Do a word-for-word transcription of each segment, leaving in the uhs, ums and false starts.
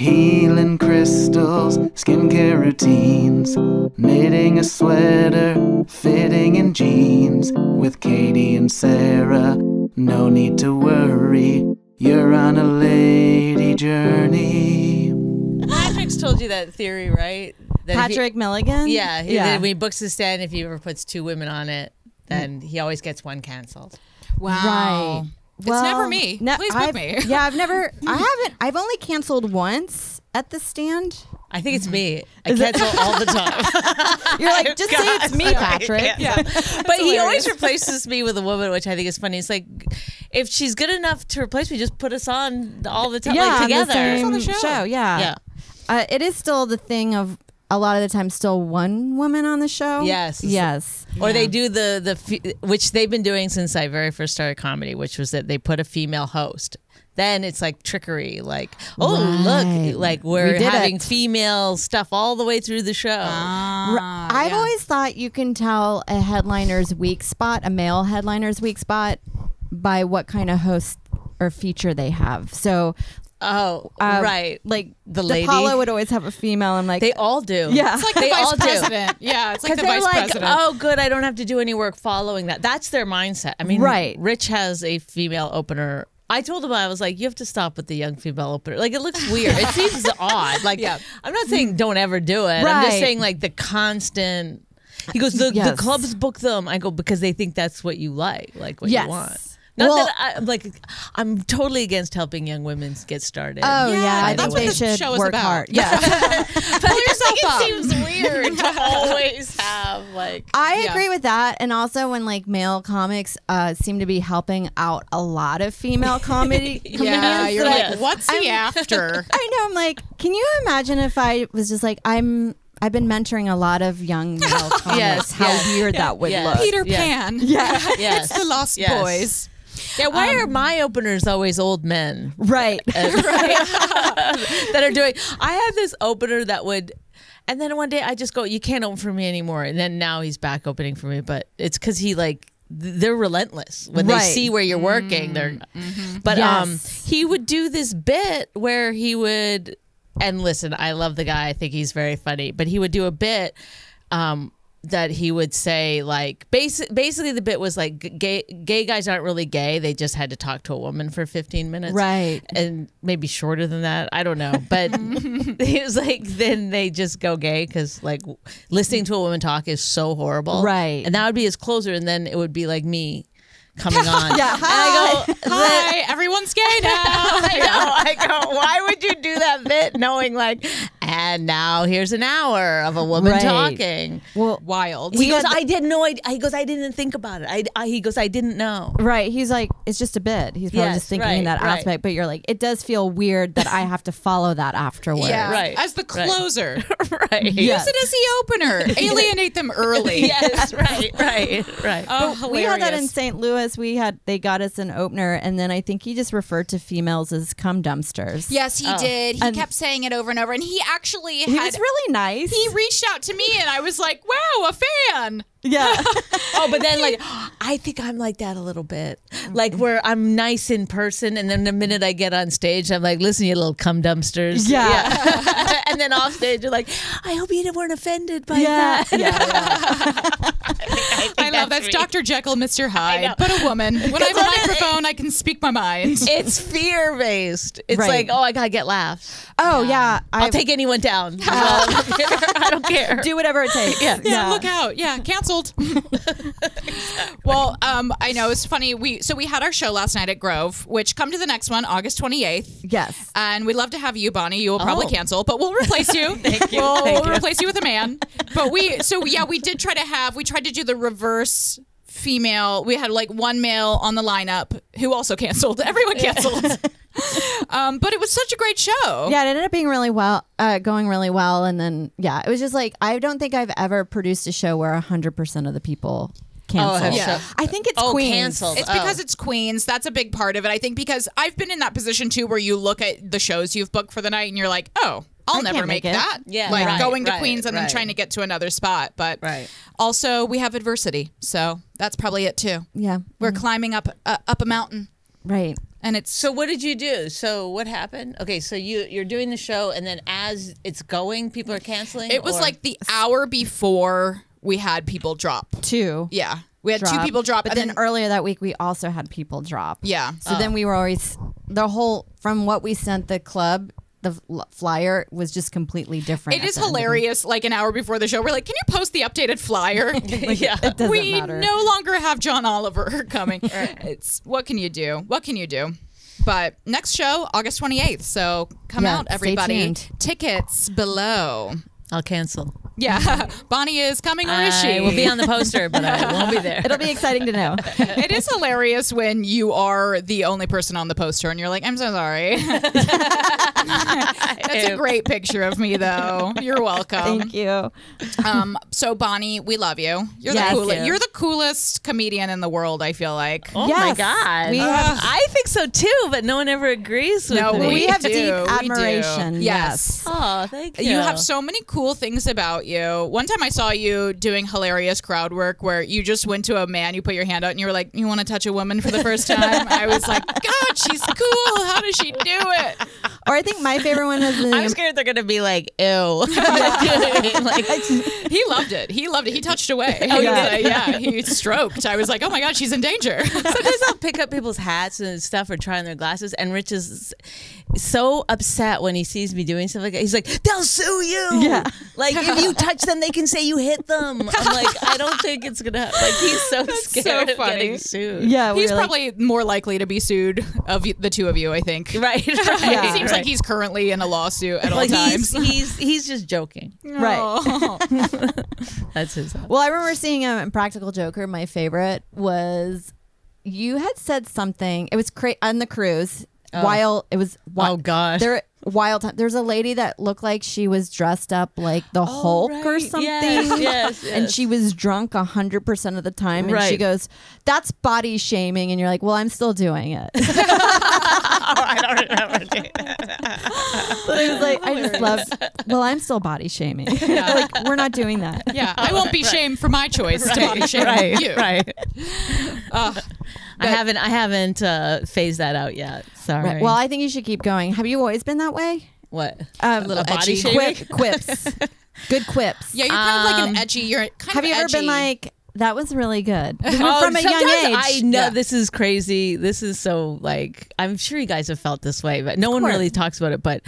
Healing crystals, skincare routines, knitting a sweater, fitting in jeans. With Katie and Sarah, no need to worry, you're on a lady journey. Patrick's told you that theory, right? That Patrick he, Milligan? Yeah, he, yeah. When he books his stand, if he ever puts two women on it, then mm. he always gets one canceled. Wow. Right. Well, it's never me. Ne Please book I've, me. Yeah, I've never, I haven't, I've only canceled once at the stand. I think it's me. I Is cancel it? all the time. You're like, just God, say it's me, sorry. Patrick. Yeah. yeah. But hilarious. He always replaces me with a woman, which I think is funny. It's like, if she's good enough to replace me, just put us on all the time, yeah, like together. Yeah, on the show. show yeah. yeah. Uh, it is still the thing of, a lot of the time, still one woman on the show. Yes, yes. Or yeah. they do the the which they've been doing since I very first started comedy, which was that they put a female host. Then it's like trickery, like oh right. look, like we're we having it. female stuff all the way through the show. Ah, I've yeah. always thought you can tell a headliner's weak spot, a male headliner's weak spot, by what kind of host or feature they have. So. Oh, uh, right. Like the, the lady. Paula would always have a female. I'm like, they all do. Yeah. It's like the they vice all president. Do. Yeah. It's like the vice like, president. Oh, good. I don't have to do any work following that. That's their mindset. I mean, right. Rich has a female opener. I told him, I was like, you have to stop with the young female opener. Like, it looks weird. It seems odd. Like, yeah. I'm not saying don't ever do it. Right. I'm just saying, like, the constant. He goes, the, yes. the clubs book them. I go, because they think that's what you like, like what yes. you want. Not well, that I'm like, I'm totally against helping young women get started. Oh yeah, yeah I think they should show work about. hard. Yeah, pull yourself up. It seems weird to always have like. I yeah. agree with that, and also when like male comics uh, seem to be helping out a lot of female comedy. yeah, you're like, yes. what's he I'm, after? I know. I'm like, can you imagine if I was just like, I'm. I've been mentoring a lot of young male comics. yes, how yes, weird yes, that would yes, look. Peter yes. Pan. Yeah, yes. it's the Lost yes. Boys. Yeah, why um, are my openers always old men? Right. Uh, right. that are doing, I had this opener that would, and then one day I just go, you can't open for me anymore. And then now he's back opening for me, but it's because he like, they're relentless. When right. they see where you're working, they're, mm-hmm. but yes. um, he would do this bit where he would, and listen, I love the guy, I think he's very funny, but he would do a bit, um, that he would say like basic, basically the bit was like gay gay guys aren't really gay, they just had to talk to a woman for fifteen minutes, right, and maybe shorter than that, I don't know, but he was like, then they just go gay because like listening to a woman talk is so horrible, right, and that would be his closer, and then it would be like me coming on. yeah, hi, and I go, hi, everyone's gay now. I go, I go, why would you do that bit knowing like, and now here's an hour of a woman right. talking. Well, wild. He, he goes, I didn't know. I, he goes, I didn't think about it. I, I, he goes, I didn't know. Right. He's like, it's just a bit. He's probably yes, just thinking right, in that right. aspect, but you're like, it does feel weird that I have to follow that afterwards. Yeah, right. As the closer. right. Yes. Use it as the opener. Alienate them early. yes, right, right, right. Oh, hilarious. We had that in Saint Louis. We had, they got us an opener, and then I think he just referred to females as cum dumpsters. Yes, he oh. did. He and, kept saying it over and over, and he actually Actually had, he was really nice. He reached out to me and I was like, wow, a fan. Yeah. oh, but then like, I think I'm like that a little bit. Like where I'm nice in person and then the minute I get on stage, I'm like, listen, you little cum dumpsters. Yeah. yeah. and then off stage, you're like, I hope you weren't offended by yeah. that. Yeah, yeah. I, think, I, think I love that's, that's Doctor Jekyll, Mister Hyde, but a woman. When I have a microphone, I can speak my mind. It's fear-based. It's right. like, oh, I gotta get laughs. Oh, yeah. I'll I've... take anyone down. Uh, I don't care. Do whatever it takes. Yeah, yeah, yeah. Look out. Yeah, canceled. exactly. Well, um, I know, it's funny. We So we had our show last night at Grove, which come to the next one, August twenty-eighth. Yes. And we'd love to have you, Bonnie. You will probably oh. cancel, but we'll replace you. Thank you. We'll, Thank we'll you. replace you with a man. But we, so yeah, we did try to have, we tried to do the reverse female. We had like one male on the lineup who also canceled. Everyone canceled. um, but it was such a great show. Yeah, it ended up being really well, uh, going really well. And then, yeah, it was just like, I don't think I've ever produced a show where one hundred percent of the people canceled. Oh, yeah. I think it's oh, Queens. Canceled. It's oh. because it's Queens. That's a big part of it. I think because I've been in that position too, where you look at the shows you've booked for the night and you're like, oh, I'll I never make, make that. Yeah, like right, going to right, Queens and right. then trying to get to another spot. But right. also we have adversity, so that's probably it too. Yeah, we're mm-hmm. climbing up uh, up a mountain. Right. And it's so. What did you do? So what happened? Okay, so you you're doing the show, and then as it's going, people are canceling. It was or? like the hour before we had people drop. Two. Yeah, we had drop, two people drop. But and then, then earlier that week, we also had people drop. Yeah. So oh. then we were always the whole from what we sent the club. The flyer was just completely different. It is hilarious. Like an hour before the show, we're like, "Can you post the updated flyer?" like, yeah, it doesn't we matter. no longer have John Oliver coming. It's what can you do? What can you do? But next show, August twenty-eighth. So come yeah, out, everybody. Tickets below. I'll cancel. Yeah, Bonnie is coming, or is she? I will be on the poster, but I won't be there. It'll be exciting to know. It is hilarious when you are the only person on the poster and you're like, I'm so sorry. That's a great picture of me, though. You're welcome. Thank you. Um, so, Bonnie, we love you. You're, yes, the coolest. You. You're the coolest comedian in the world, I feel like. Oh, yes. my God. We have, I think so, too, but no one ever agrees with no, me. No, we have deep admiration. We yes. yes. Oh, thank you. You have so many cool things about you. You. One time I saw you doing hilarious crowd work where you just went to a man, you put your hand out and you were like, you want to touch a woman for the first time? I was like, God, she's cool. How does she do it? Or I think my favorite one is the... I'm scared they're going to be like, ew. like, he loved it. He loved it. He touched away. Oh, yeah. He, yeah. He stroked. I was like, oh my God, she's in danger. Sometimes I'll pick up people's hats and stuff or try on their glasses, and Rich is so upset when he sees me doing stuff like that. He's like, they'll sue you. Yeah. Like, if you touch them, they can say you hit them. I'm like, I don't think it's gonna happen. Like, he's so That's scared so of getting sued. Yeah, we he's probably like, more likely to be sued of the two of you, I think. Right. right yeah, it seems right. like he's currently in a lawsuit at like all times. He's he's, he's just joking. Right. That's his. Thought. Well, I remember seeing um, Impractical Joker. My favorite was you had said something. It was cra on the cruise oh. while it was. While, oh God. There. Wild time. There's a lady that looked like she was dressed up like the oh, Hulk right. or something. Yes, yes, yes. And she was drunk one hundred percent of the time. And right. she goes, that's body shaming. And you're like, well, I'm still doing it. oh, I don't remember doing that. But I was like, I just love, well, I'm still body shaming. Yeah. like, we're not doing that. Yeah. I won't be right. shamed for my choice right. to body shame right. you. Right. Uh, I haven't, I haven't uh, phased that out yet. Sorry. Right. Well, I think you should keep going. Have you always been that way? What? Um, a little body shaming? Quip, quips. Good quips. Yeah, you're kind um, of like an edgy. You're kind have of you edgy. ever been like, that was really good? Oh, from a young age. I know yeah. this is crazy. This is so like, I'm sure you guys have felt this way, but no one really talks about it. But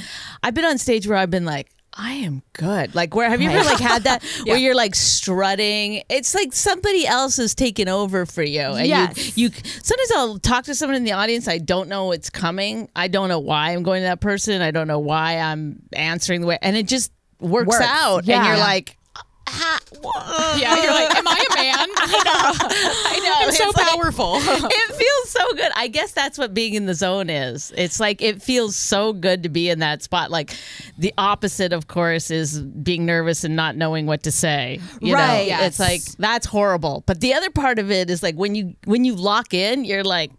I've been on stage where I've been like, I am good. Like, where have you right. ever like had that yeah. where you're like strutting? It's like somebody else has taken over for you. And yes. you, you sometimes I'll talk to someone in the audience. I don't know what's coming. I don't know why I'm going to that person. I don't know why I'm answering the way, and it just works, works. out. Yeah. And you're like, ha, yeah, you're like, am I a man? I know. I know. It's so like, powerful. It feels so good. I guess that's what being in the zone is. It's like, it feels so good to be in that spot. Like the opposite, of course, is being nervous and not knowing what to say. You right. know? Yes. It's like, that's horrible. But the other part of it is like, when you, when you lock in, you're like,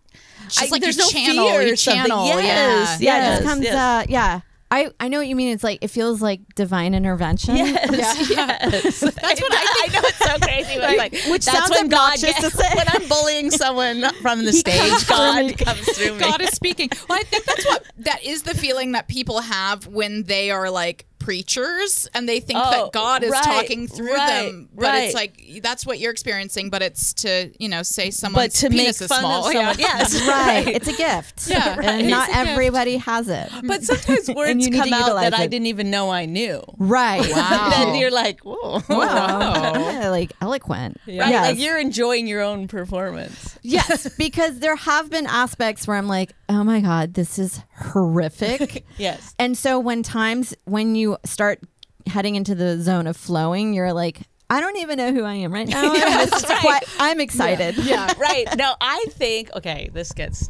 just I, like there's you no channel, fear or you something. Channel. Yes. Yeah. Yes. Yeah. It just comes, yes. uh, yeah. I, I know what you mean. It's like, it feels like divine intervention. Yes, yeah. yes. That's what I think. I know it's so crazy. But like, Which that's sounds when God gets, to say. When I'm bullying someone from the he stage, comes God comes through me. God is speaking. Well, I think that's what, that is the feeling that people have when they are like preachers and they think oh, that God is right, talking through right, them. But right. it's like, that's what you're experiencing, but it's to, you know, say someone's but to penis make fun is small. Of someone, yeah. Yes, right. It's a gift. Yeah, right. And not everybody gift. has it. But sometimes words come out that it. I didn't even know I knew. Right. Wow. Then you're like, whoa. Wow. Yeah, like eloquent. Yeah. Right? Yes. Like you're enjoying your own performance. Yes. Because there have been aspects where I'm like, oh my God, this is horrific. yes. And so when times when you start heading into the zone of flowing, you're like, I don't even know who I am right now. yes, I'm, right. Quite, I'm excited. Yeah. yeah. Right. No, I think, okay, this gets,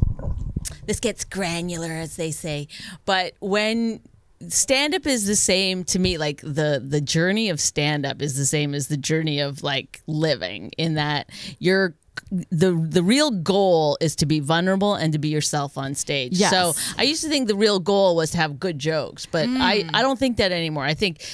this gets granular, as they say. But when stand-up is the same to me, like the, the journey of stand-up is the same as the journey of like living, in that you're the the real goal is to be vulnerable and to be yourself on stage. Yes. So I used to think the real goal was to have good jokes, but mm. I, I don't think that anymore. I think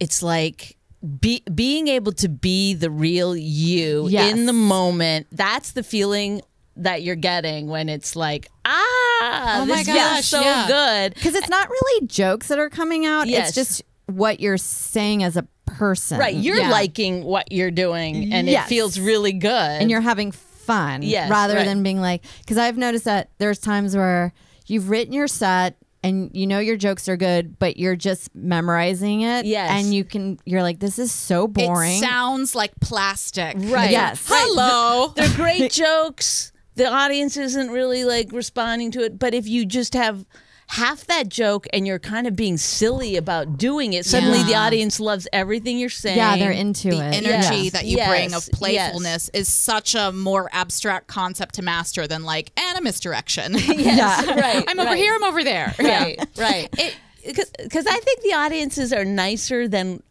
it's like be, being able to be the real you yes. in the moment. That's the feeling that you're getting when it's like, ah, Oh my this gosh, is so yeah. good. Because it's not really jokes that are coming out. Yes. It's just what you're saying as a person. Right. You're yeah. liking what you're doing and yes. it feels really good. And you're having fun yes, rather right. than being like, because I've noticed that there's times where you've written your set and you know your jokes are good, but you're just memorizing it. Yes. And you can, you're like, this is so boring. It sounds like plastic. Right. Yes. Hello. They're great jokes. The audience isn't really like responding to it. But if you just have half that joke and you're kind of being silly about doing it, suddenly yeah. the audience loves everything you're saying. Yeah, they're into the it. The energy yes. that you yes. bring of playfulness yes. is such a more abstract concept to master than like, and a misdirection. yes, yeah. right. I'm right. over here, I'm over there. Right, yeah. right. Because I think the audiences are nicer than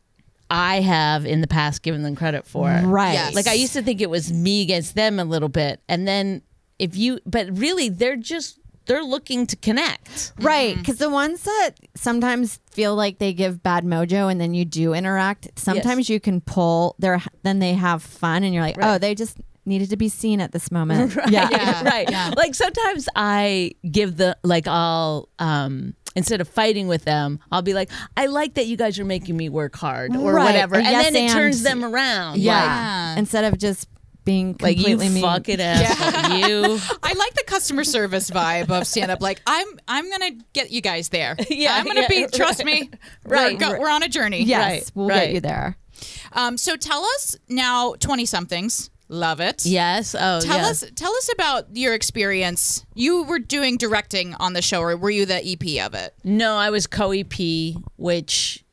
I have in the past given them credit for. Right. Yes. Like I used to think it was me against them a little bit. And then if you, but really they're just, they're looking to connect. Right. Because mm-hmm. the ones that sometimes feel like they give bad mojo and then you do interact, sometimes yes. you can pull their, then they have fun and you're like, right. oh, they just needed to be seen at this moment. right. Yeah. yeah. Right. Yeah. Like sometimes I give the, like I'll, um, instead of fighting with them, I'll be like, I like that you guys are making me work hard or right. whatever. And yes, then it and turns them around. Yeah. yeah. Instead of just being completely like you mean. Fucking asshole. Yeah. You. I like the customer service vibe of stand up. Like I'm, I'm gonna get you guys there. Yeah, I'm gonna yeah, be. Trust right. me. Right. We're, we're on a journey. Yes, right, we'll right. get you there. Um, so tell us now, twenty somethings. Love it. Yes. Oh, tell yeah. us. Tell us about your experience. You were doing directing on the show, or were you the E P of it? No, I was co-E P, which.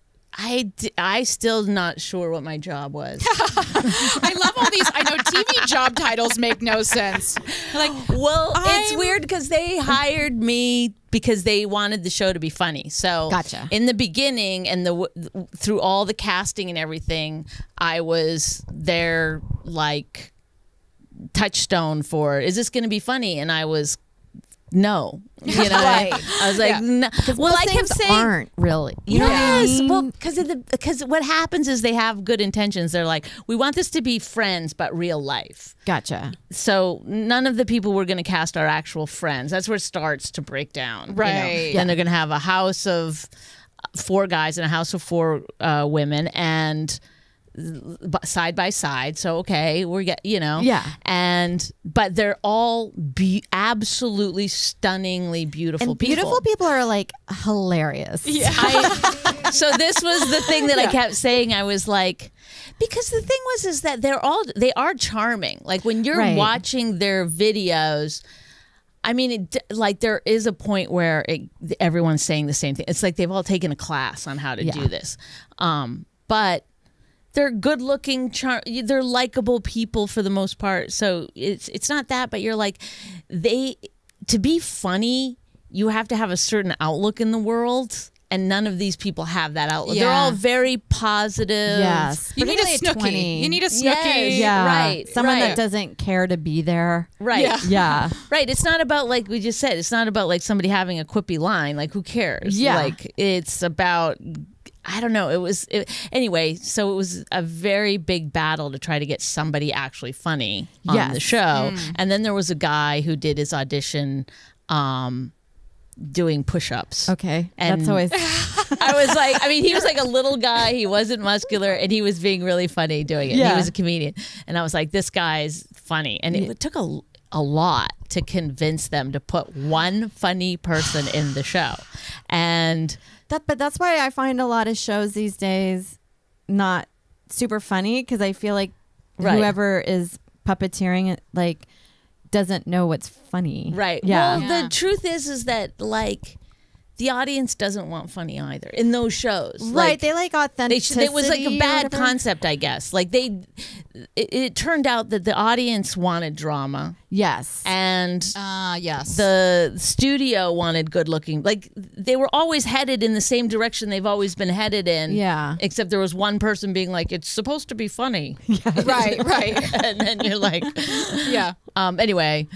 I, d I still not sure what my job was. I love all these. I know T V job titles make no sense. Like, well, I'm... it's weird because they hired me because they wanted the show to be funny. So gotcha. In the beginning and the through all the casting and everything, I was their like touchstone for, is this going to be funny? And I was no. You know, right. I, I was like, yeah. no. Well, I kept saying, aren't really. You yes, know I mean? Well, because of the because what happens is they have good intentions. They're like, we want this to be friends, but real life. Gotcha. So none of the people we're going to cast are actual friends. That's where it starts to break down, right? You know? yeah. And they're going to have a house of four guys and a house of four uh, women, and side by side. So okay, we're get you know yeah. And but they're all be absolutely stunningly beautiful and people. Beautiful people are like hilarious. Yeah. I, so this was the thing that yeah. I kept saying. I was like, because the thing was is that they're all they are charming. Like when you're right. watching their videos. I mean, it, like there is a point where it, everyone's saying the same thing. It's like they've all taken a class on how to yeah. do this. Um, but they're good-looking, they're likable people for the most part. So it's it's not that, but you're like, they to be funny, you have to have a certain outlook in the world, and none of these people have that outlook. Yeah. They're all very positive. Yes, you need a snookie. You need a snookie. Yes. Yeah, right. Someone right. that doesn't care to be there. Right. Yeah. yeah. Right. It's not about like we just said. It's not about like somebody having a quippy line. Like who cares? Yeah. Like it's about. I don't know. It was it, anyway. So it was a very big battle to try to get somebody actually funny on yes. the show. Mm. And then there was a guy who did his audition um, doing push-ups. Okay, and that's always. I was like, I mean, he was like a little guy. He wasn't muscular, and he was being really funny doing it. Yeah. He was a comedian, and I was like, this guy's funny. And it, it took a a lot to convince them to put one funny person in the show, and. That, but that's why I find a lot of shows these days not super funny because I feel like right. whoever is puppeteering it like doesn't know what's funny. Right. Yeah. Well, yeah. the truth is is that like the audience doesn't want funny either in those shows. Right. Like, they like authenticity. They, it was like a bad concept, I guess. Like they, it, it turned out that the audience wanted drama. Yes. And uh, yes. the studio wanted good looking. Like they were always headed in the same direction they've always been headed in. Yeah. Except there was one person being like, it's supposed to be funny. Yeah. Right, right. And then you're like, yeah. Um, anyway.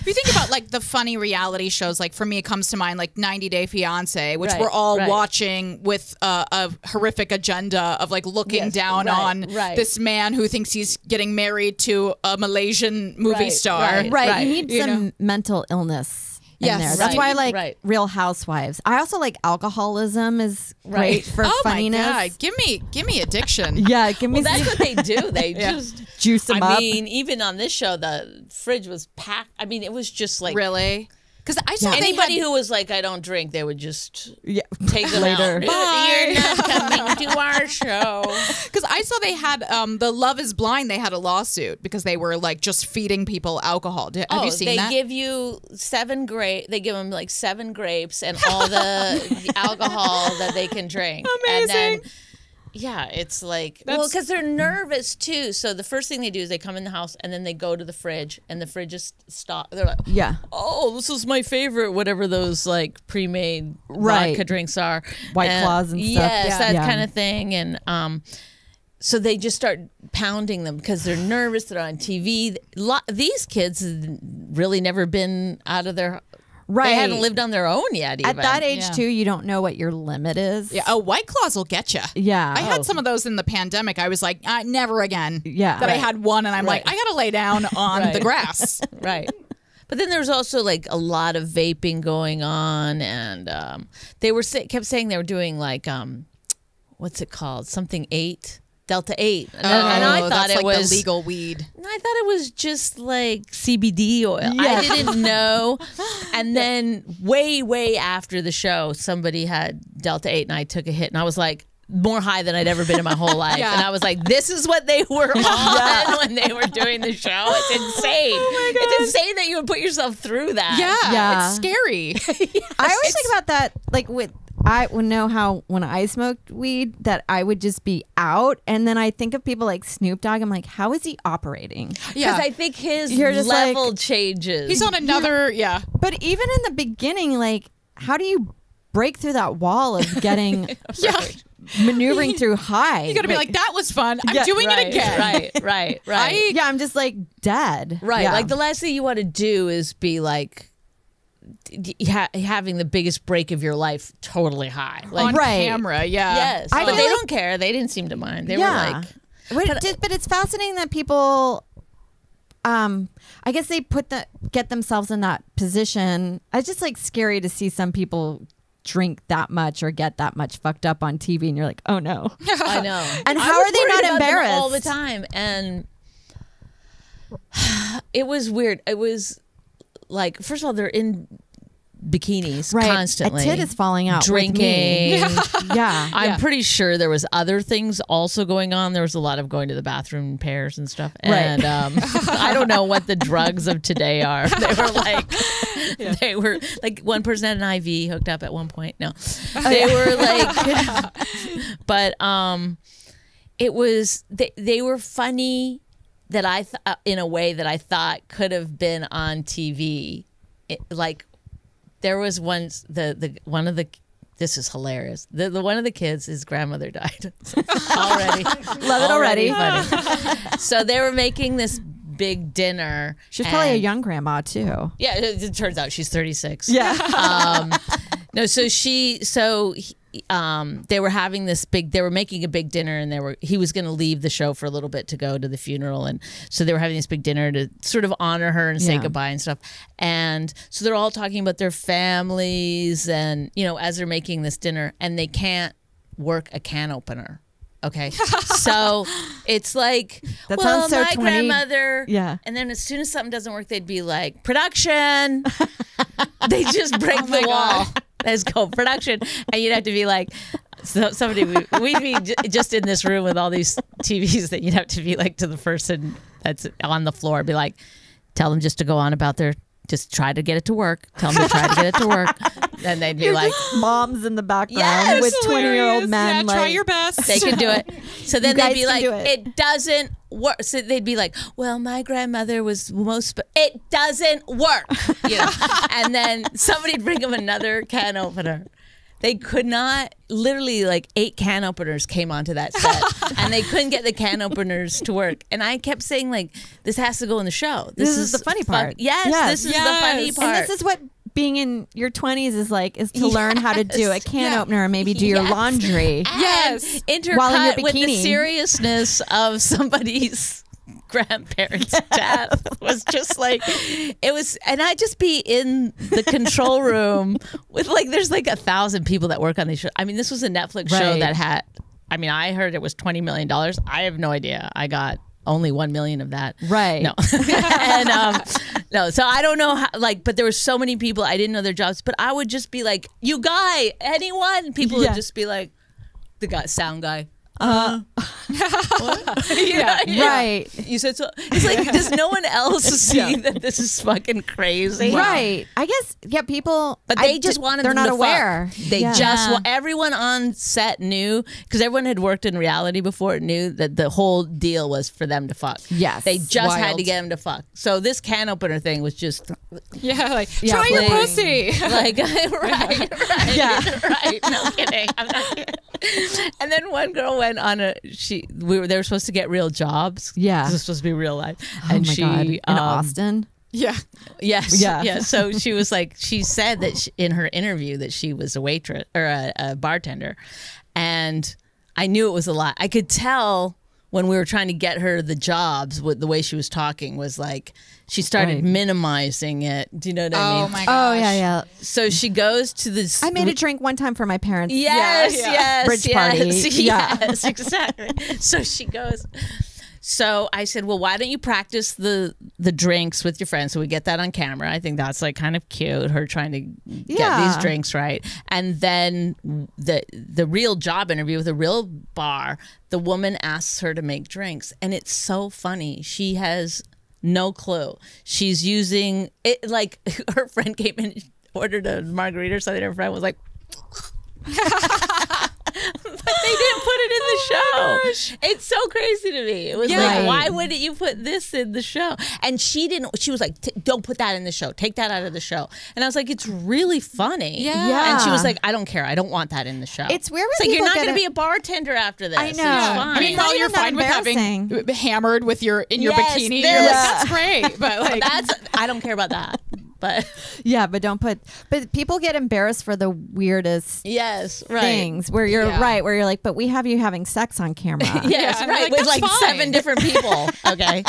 If you think about like the funny reality shows, like for me, it comes to mind like ninety day fiance, which right, we're all right. watching with uh, a horrific agenda of like looking yes, down right, on right. this man who thinks he's getting married to a Malaysian movie right, star. Right, right. right. You need you some know? mental illness Yes, there. Right, that's why I like right. Real Housewives. I also like alcoholism is right. great for oh funniness. My God. Give me, give me addiction. yeah, give me. Well, that's what they do. They yeah. just juice them I up. I mean, even on this show, the fridge was packed. I mean, it was just like really. Because I saw yeah. anybody had... who was like, I don't drink, they would just yeah. take them later. Out. Bye. You're not coming to our show. Because I saw they had um, the Love is Blind. They had a lawsuit because they were like just feeding people alcohol. Have oh, you seen they that? They give you seven grapes. They give them like seven grapes and all the, the alcohol that they can drink. Amazing. And then, yeah, it's like, that's... well, because they're nervous too. So the first thing they do is they come in the house and then they go to the fridge and the fridge is stocked. They're like, yeah, oh, this is my favorite, whatever those like pre-made right. vodka drinks are. White and, Claws and stuff. Yes, yeah. that yeah. kind of thing. And um, so they just start pounding them because they're nervous. They're on T V. These kids really never been out of their Right. They hadn't lived on their own yet. Even. At that age, yeah. too, you don't know what your limit is. Yeah. Oh, White Claws will get you. Yeah. I oh. had some of those in the pandemic. I was like, uh, never again. Yeah. That right. I had one, and I'm right. like, I got to lay down on right. the grass. right. But then there's also, like, a lot of vaping going on, and um, they were sa kept saying they were doing, like, um, what's it called? Something eight. Delta eight. And, oh, and I thought that's it like was the legal weed. I thought it was just like C B D oil. Yeah. I didn't know. And then way, way after the show, somebody had Delta eight and I took a hit and I was like, more high than I'd ever been in my whole life. Yeah. And I was like, this is what they were on yeah. when they were doing the show. It's insane. Oh my God. It's insane that you would put yourself through that. Yeah. yeah. It's scary. yes. I always it's think about that like with I would know how when I smoked weed that I would just be out, and then I think of people like Snoop Dogg. I'm like, how is he operating? Yeah, because I think his level like, changes. He's on another, yeah. yeah. But even in the beginning, like, how do you break through that wall of getting, yeah. maneuvering through high? You got to be like, that was fun. I'm yeah, doing right, it again. Right, right, right. I, yeah, I'm just like dead. Right, yeah. like the last thing you want to do is be like. Ha having the biggest break of your life totally high. Like, on right. camera, yeah. Yes. I but they like, don't care. They didn't seem to mind. They yeah. were like... But, but it's fascinating that people... Um, I guess they put the, get themselves in that position. It's just like scary to see some people drink that much or get that much fucked up on T V and you're like, oh no. I know. And how are they not embarrassed? All the time. And it was weird. It was... Like, first of all, they're in bikinis right. constantly. A tit is falling out. Drinking. yeah. yeah. I'm yeah. pretty sure there was other things also going on. There was a lot of going to the bathroom in pairs and stuff. Right. And um, I don't know what the drugs of today are. They were like, yeah. they were like one person had an I V hooked up at one point. No. They oh, yeah. were like, but um, it was, they, they were funny. That I, th in a way that I thought could have been on T V. It, like, there was once, the, the, one of the, this is hilarious. The, the one of the kids, his grandmother died. already. Love it already. already. So they were making this big dinner. She's and, probably a young grandma too. Yeah, it, it turns out she's thirty-six. Yeah. Um, no, so she, so he, Um, they were having this big, they were making a big dinner and they were, he was going to leave the show for a little bit to go to the funeral. And so they were having this big dinner to sort of honor her and yeah. say goodbye and stuff. And so they're all talking about their families and, you know, as they're making this dinner and they can't work a can opener. Okay. So it's like, that well, sounds so my twenty. Grandmother. Yeah. And then as soon as something doesn't work, they'd be like, production. They just break oh the wall. God. Let's go production, and you'd have to be like, so somebody we'd be just in this room with all these T Vs that you'd have to be like to the person that's on the floor, be like, tell them just to go on about their, just try to get it to work. Tell them to try to get it to work, and they'd be You're like, moms in the background yes, with twenty-year-old men, yeah, try like, your best, they can do it. So then they'd be like, do it. it doesn't. Work. So they'd be like, well, my grandmother was most, it doesn't work. You know? And then somebody'd bring them another can opener. They could not, literally like eight can openers came onto that set and they couldn't get the can openers to work. And I kept saying like, this has to go in the show. This, this is, is the funny part. Fun. Yes, yes, this is yes. the funny part. And this is what being in your twenties is like, is to yes. learn how to do a can yeah. opener and maybe do yes. your laundry. And yes. Intercut with the seriousness of somebody's grandparents' death was just like, it was, and I'd just be in the control room with like, there's like a thousand people that work on these shows. I mean, this was a Netflix right. show that had, I mean, I heard it was twenty million dollars. I have no idea. I got only one million of that. Right. No. and um, no, so I don't know how, like, but there were so many people, I didn't know their jobs, but I would just be like, you guy, anyone? People yeah. would just be like, the guy, sound guy. Uh, what? yeah, yeah, right. You said so. It's like, does no one else see yeah. that this is fucking crazy? Right. I guess. Yeah. People, but they I just wanted. They're them not to aware. Fuck. They yeah. just. Well, everyone on set knew because everyone had worked in reality before. Knew that the whole deal was for them to fuck. Yes. They just Wild. had to get them to fuck. So this can opener thing was just. Yeah. Like yeah, try playing. your pussy. Like right. Right. Yeah. Right. No kidding. I'm not kidding. And then one girl went on a she we were they were supposed to get real jobs. Yeah. This was supposed to be real life. Oh and my she God. in um, Austin. Yeah. Yes. Yeah. yeah. So she was like she said that she, in her interview that she was a waitress or a, a bartender. And I knew it was a lot. I could tell when we were trying to get her the jobs with the way she was talking was like she started right. minimizing it. Do you know what oh I mean? Oh my gosh. Oh yeah, yeah. So she goes to this. I made a drink one time for my parents. Yes, yeah, yeah. yes. Bridge yes, party. Yes, yeah. yes exactly. So she goes. So I said, well, why don't you practice the the drinks with your friends? So we get that on camera. I think that's like kind of cute, her trying to get yeah. these drinks right. And then the the real job interview with a real bar, the woman asks her to make drinks. And it's so funny. She has no clue. She's using it like her friend came in and ordered a margarita or something. Her friend was like but they didn't put it in the oh show. It's so crazy to me. It was yeah. like, why wouldn't you put this in the show? And she didn't. She was like, don't put that in the show. Take that out of the show. And I was like, it's really funny. Yeah. yeah. And she was like, I don't care. I don't want that in the show. It's weird. It's like you're not going to be a bartender after this. I know. It's fine. I mean, now you're fine with having hammered with your in your yes, bikini. You're like, that's great, but like that's I don't care about that. But yeah, but don't put. But people get embarrassed for the weirdest yes right. things where you're yeah. right where you're like, but we have you having sex on camera. yes, yeah, right like, with like fine. seven different people. Okay.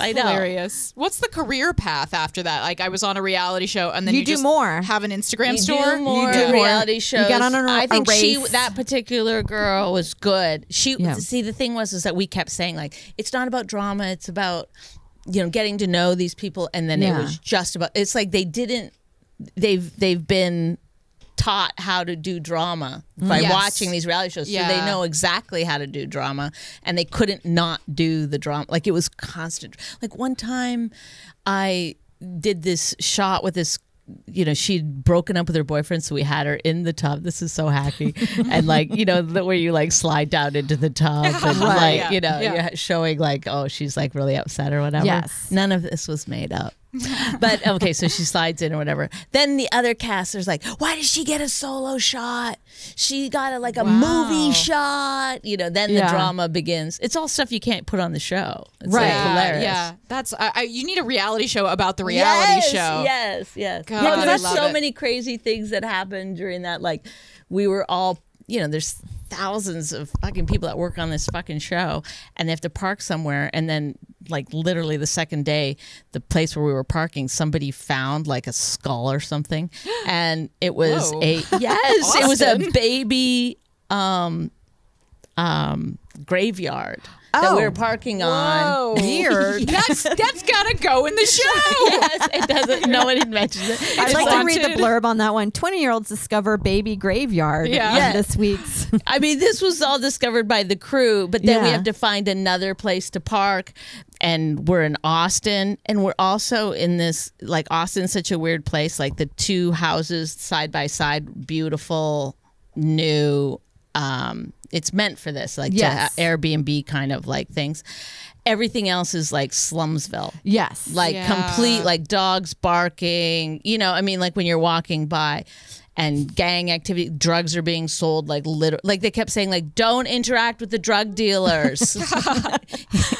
I know. Hilarious. What's the career path after that? Like I was on a reality show, and then you, you do just more. Have an Instagram you store. Do more. You do reality more. shows. You got on a, I think a race. she that particular girl was good. She yeah. see the thing was is that we kept saying like it's not about drama. It's about you know, getting to know these people, and then yeah. it was just about. It's like they didn't. They've they've been taught how to do drama by yes. watching these reality shows, yeah. so they know exactly how to do drama, and they couldn't not do the drama. Like it was constant. Like one time, I did this shot with this. You know, she'd broken up with her boyfriend, so we had her in the tub. This is so hacky, and like you know, the way you like slide down into the tub, and right, like yeah, you know, yeah. you're showing like, oh, she's like really upset or whatever. Yes, none of this was made up. But okay, so she slides in or whatever. Then the other caster's like, why did she get a solo shot? She got a, like a wow. movie shot. You know, then yeah. the drama begins. It's all stuff you can't put on the show. It's right. like hilarious. Yeah, that's uh, I, you need a reality show about the reality yes, show. Yes, yes. God, yeah, there's so it. many crazy things that happened during that. Like we were all, you know, there's thousands of fucking people that work on this fucking show, and they have to park somewhere, and then like literally the second day the place where we were parking somebody found like a skull or something, and it was Whoa. a yes Austin. it was a baby um um graveyard oh. that we were parking on. Weird. yes. that's, that's gotta go in the show. Yes, it doesn't. No one had mentioned it. I'd like wanted. to read the blurb on that one. twenty year olds discover baby graveyard yeah. in yeah. this week's. I mean, this was all discovered by the crew, but then yeah. we have to find another place to park. And we're in Austin, and we're also in this, like Austin's such a weird place, like the two houses side by side, beautiful, new, um, it's meant for this, like yes. to Airbnb kind of like things. Everything else is like Slumsville. Yes. Like yeah. complete, like dogs barking, you know, I mean, like when you're walking by and gang activity, drugs are being sold, like literally, like they kept saying like, don't interact with the drug dealers.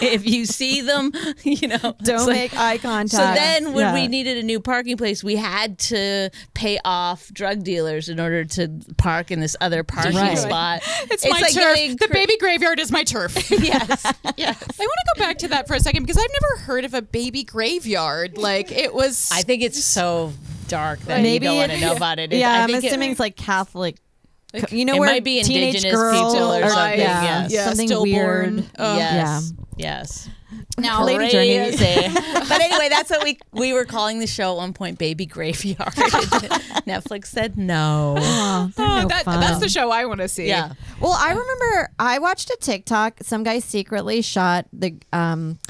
if you see them, you know, don't make like, eye contact. So then when yeah. we needed a new parking place, we had to pay off drug dealers in order to park in this other parking right. spot. It's, it's my like turf. The baby graveyard is my turf. yes. yes. I want to go back to that for a second because I've never heard of a baby graveyard. Like it was. I think it's so dark that maybe you don't want to know about it. it yeah, I think I'm assuming it, it's like Catholic. Like, you know, it where might be indigenous people or something. Right. Yeah. Yes. Yeah. Something Stillborn. Weird. Oh. Yes. Yeah. Yes. Now, Lady Journey. But anyway, that's what we we were calling the show at one point, Baby Graveyard. Netflix said no. Oh, oh, no that, that's the show I want to see. Yeah. Well, I remember I watched a TikTok. Some guy secretly shot the um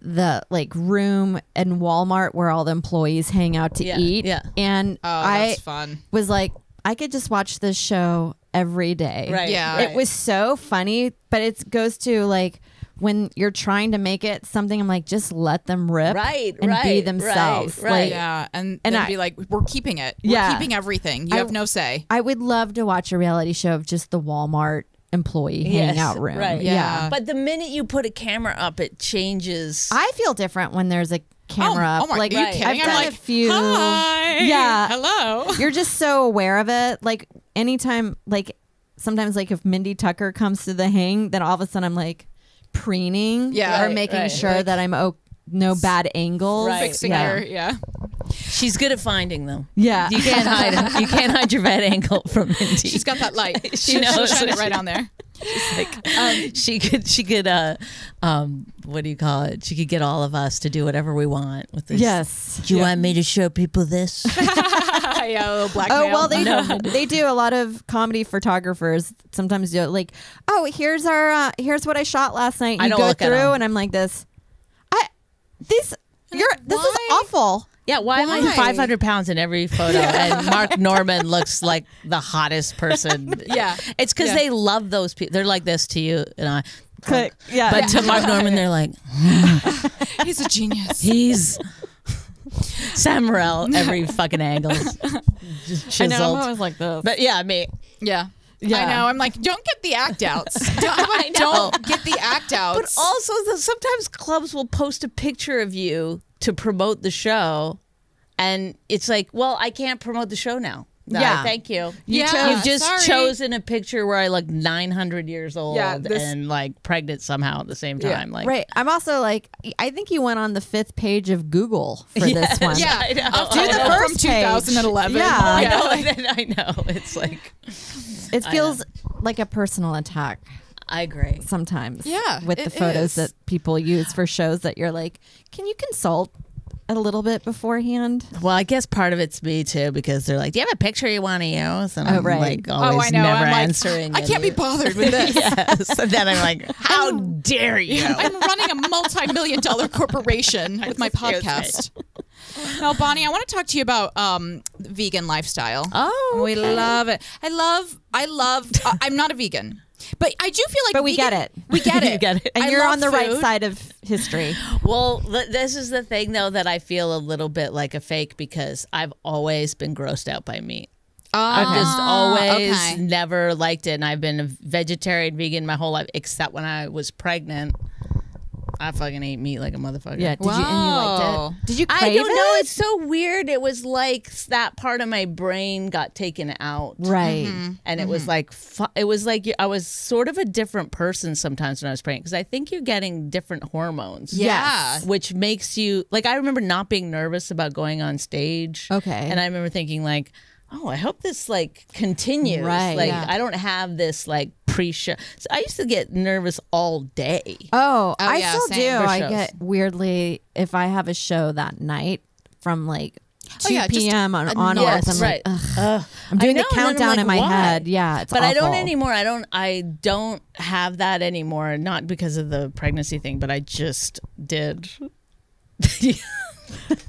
the like room in Walmart where all the employees hang out to yeah. eat. Yeah. And oh, I that's fun. was like, I could just watch this show every day. Right. Yeah. Right. It was so funny, but it goes to like when you're trying to make it something, I'm like, just let them rip right, and right, be themselves. Right. Right. Like, yeah. And, and then I, be like, we're keeping it. We're yeah. keeping everything. You I, have no say. I would love to watch a reality show of just the Walmart employee yes, hangout room. Right. Yeah. yeah. But the minute you put a camera up, it changes. I feel different when there's a camera oh, up. Oh my, like, right. I've done like, a few. Hi. Yeah. Hello. You're just so aware of it. Like anytime, like sometimes like if Mindy Tucker comes to the hang, then all of a sudden I'm like preening yeah, or right, making right, sure right. that I'm okay. No bad angles. Right. Fixing yeah. her, yeah. She's good at finding them. Yeah. You can't hide them. You can't hide your bad angle from Mindy. She's got that light. she knows. She'll shine it right on there. She's like, um, she could, she could, uh, um, what do you call it? She could get all of us to do whatever we want with this. Yes. Do you yeah. want me to show people this? Yo, blackmail. Oh, well, they, no. they do a lot of comedy photographers sometimes do it like, oh, here's our, uh, here's what I shot last night. You I don't go look through at and I'm like this. This, you're, this why? is awful. Yeah, why, why am I five hundred pounds in every photo? Yeah. And Mark Norman looks like the hottest person. Yeah. It's because yeah. they love those people. They're like this to you and I. Click. Yeah. But yeah. to Mark Norman, they're like. He's a genius. He's Samuel every fucking angle. Chiseled. I know, I'm always like this. But yeah, me. Yeah. Yeah. I know. I'm like, don't get the act outs. Don't, like, don't get the act outs. But also, the, sometimes clubs will post a picture of you to promote the show, and it's like, well, I can't promote the show now. No, yeah. Thank you. You yeah. Chose, you've just sorry. chosen a picture where I look nine hundred years old yeah, this, and like pregnant somehow at the same time. Yeah, like, right. I'm also like, I think you went on the fifth page of Google for yes, this one. Yeah. I know. I'll do I the know. first From page. twenty eleven. Yeah. I know. I know. It's like. It feels like a personal attack. I agree. Sometimes. Yeah. With the photos is. that people use for shows that you're like, can you consult a little bit beforehand? Well, I guess part of it's me too, because they're like, do you have a picture you want to use? And oh, I'm right. like always oh, I know. never I'm like, answering I can't any. be bothered with this. yes. And then I'm like, how I'm, dare you? I'm running a multi-million dollar corporation with my podcast. Now, Bonnie, I want to talk to you about um, vegan lifestyle. Oh, okay. We love it. I love, I love, uh, I'm not a vegan. But I do feel like But we vegan, get it. We get it. you get it. And I you're on the food. right side of history. Well, th this is the thing, though, that I feel a little bit like a fake because I've always been grossed out by meat. Oh, I've just always okay. never liked it. And I've been a vegetarian, vegan my whole life, except when I was pregnant. I fucking ate meat like a motherfucker. Yeah, did wow. you, and you liked it? Did you crave I don't it? know. It's so weird. It was like that part of my brain got taken out. Right. Mm-hmm. And it mm-hmm. was like, it was like I was sort of a different person sometimes when I was pregnant because I think you're getting different hormones. Yeah. Which makes you, like I remember not being nervous about going on stage. Okay. And I remember thinking like, oh, I hope this like continues. Right. Like yeah. I don't have this like pre-show. So I used to get nervous all day. Oh, oh I yeah, still do. I get weirdly if I have a show that night from like two oh, yeah, p m on onwards. Yes, I'm right. like, Ugh. I'm doing know, the countdown like, in my why? head. Yeah, it's but awful. I don't anymore. I don't. I don't have that anymore. Not because of the pregnancy thing, but I just did.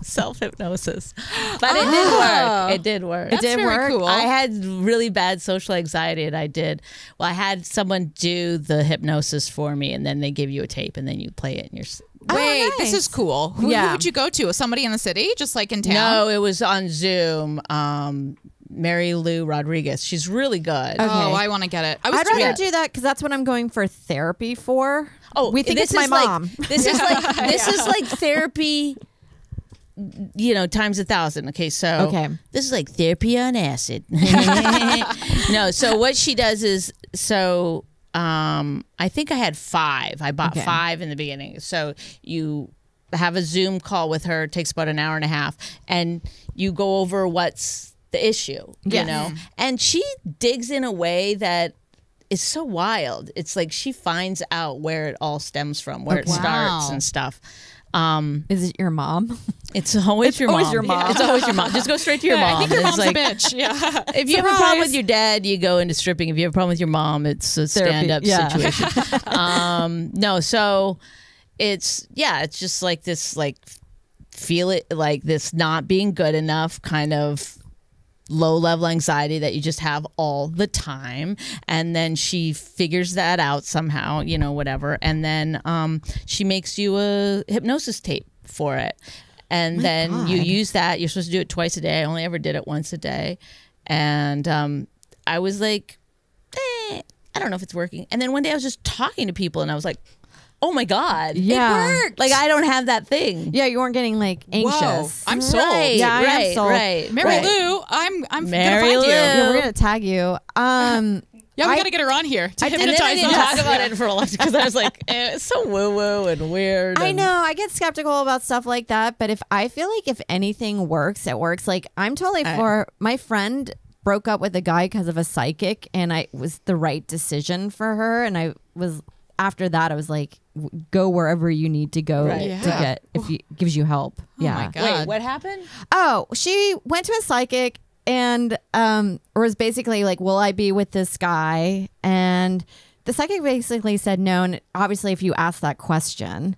Self-hypnosis, but it oh. did work. It did work. That's it did very work. Cool. I had really bad social anxiety, and I did. Well, I had someone do the hypnosis for me, and then they give you a tape, and then you play it, and you're. Wait, oh, nice. This is cool. Who, yeah. who would you go to? Somebody in the city, just like in town? No, it was on Zoom. Um, Mary Lou Rodriguez. She's really good. Okay. Oh, I want to get it. I was I'd rather yeah. do that because that's what I'm going for therapy for. Oh, we think it's my mom. Like, this is like this yeah. is like therapy. You know, times a thousand. Okay, so okay. this is like therapy on acid. No, so what she does is, so um, I think I had five. I bought okay. five in the beginning. So you have a Zoom call with her. It takes about an hour and a half, and you go over what's the issue. Yeah. You know, and she digs in a way that is so wild. It's like she finds out where it all stems from, where oh, it wow. starts and stuff. Um, is it your mom? It's always it's your always mom. Your mom. Yeah. It's always your mom. Just go straight to your yeah, mom. I think your mom's like, a bitch. Yeah. If you Surprise. have a problem with your dad, you go into stripping. If you have a problem with your mom, it's a stand-up yeah. situation. um, no, so it's yeah, it's just like this, like feel it, like this not being good enough kind of low-level anxiety that you just have all the time, and then she figures that out somehow, you know, whatever, and then um, she makes you a hypnosis tape for it, and My then God. you use that. You're supposed to do it twice a day. I only ever did it once a day, and um, I was like, eh, I don't know if it's working. And then one day I was just talking to people, and I was like, oh my God, yeah. it worked. Like, I don't have that thing. Yeah, you weren't getting like anxious. Whoa, I'm sold. Right, yeah, I right, am sold. Right, Mary right. Lou, I'm, I'm Mary gonna find Lou. you. Yeah, we're gonna tag you. Um, yeah, we I, gotta get her on here to I hypnotize did, I didn't talk about it for a long time because I was like, eh, it's so woo woo and weird. And I know, I get skeptical about stuff like that, but if I feel like if anything works, it works. Like, I'm totally I, for my friend broke up with a guy because of a psychic, and I it was the right decision for her, and I was. After that, I was like, go wherever you need to go right. yeah. to get, if it gives you help. Oh yeah. my God. Wait, what happened? Oh, she went to a psychic and um, or was basically like, will I be with this guy? And the psychic basically said no. And obviously, if you ask that question,